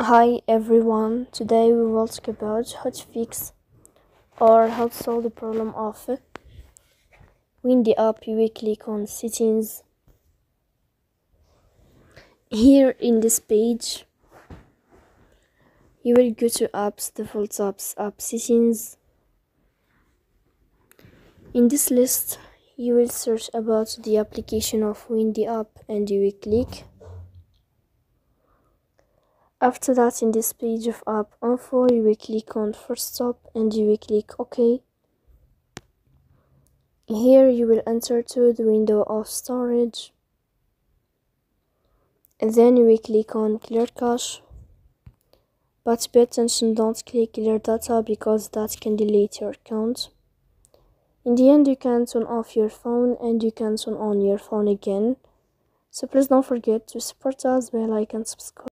Hi everyone, today we will talk about how to fix or how to solve the problem of Windy App. You will click on settings. Here in this page you will go to apps, default apps, app settings. In this list you will search about the application of Windy App and you will click. After that, in this page of app info, you will click on first stop and you will click OK. Here you will enter to the window of storage. And then you will click on clear cache. But pay attention, don't click clear data because that can delete your account. In the end, you can turn off your phone and you can turn on your phone again. So please don't forget to support us by like and subscribe.